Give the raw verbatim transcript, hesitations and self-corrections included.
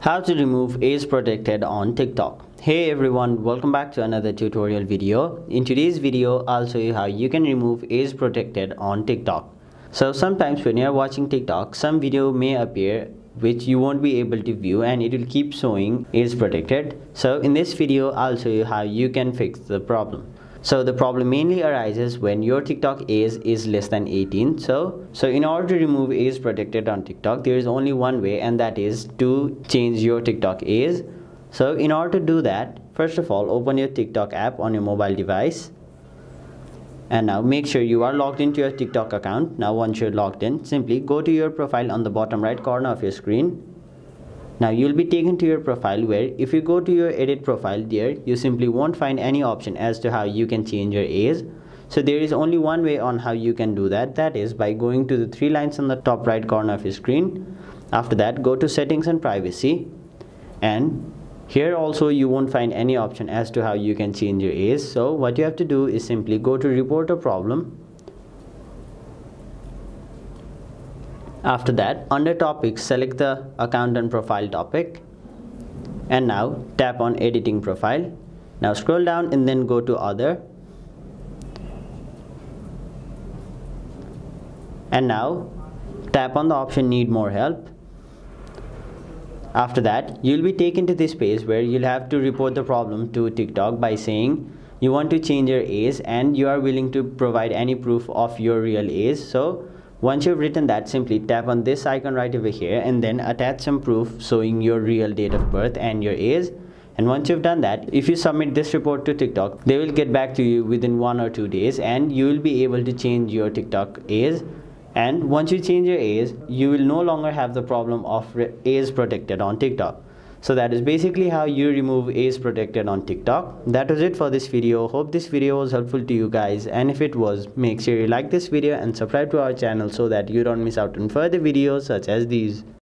How to remove age protected on TikTok. Hey everyone, welcome back to another tutorial video. In today's video, I'll show you how you can remove age protected on TikTok. So sometimes when you're watching TikTok, some video may appear which you won't be able to view and it will keep showing age protected. So in this video, I'll show you how you can fix the problem. So the problem mainly arises when your TikTok age is less than eighteen. So, so in order to remove age protected on TikTok, there is only one way, and that is to change your TikTok age. So in order to do that, first of all, open your TikTok app on your mobile device. And now make sure you are logged into your TikTok account. Now once you're logged in, simply go to your profile on the bottom right corner of your screen. Now you'll be taken to your profile where if you go to your edit profile there, you simply won't find any option as to how you can change your age. So there is only one way on how you can do that. That is by going to the three lines on the top right corner of your screen. After that, go to settings and privacy. And here also you won't find any option as to how you can change your age. So what you have to do is simply go to report a problem. After that, under topics, select the account and profile topic, and now tap on editing profile. Now scroll down and then go to other, and now tap on the option need more help. After that, you'll be taken to this page where you'll have to report the problem to TikTok by saying you want to change your age and you are willing to provide any proof of your real age. So once you've written that, simply tap on this icon right over here and then attach some proof showing your real date of birth and your age. And once you've done that, if you submit this report to TikTok, they will get back to you within one or two days and you will be able to change your TikTok age. And once you change your age, you will no longer have the problem of age protected on TikTok. So that is basically how you remove age protected on TikTok. That was it for this video. Hope this video was helpful to you guys, and if it was, make sure you like this video and subscribe to our channel so that you don't miss out on further videos such as these.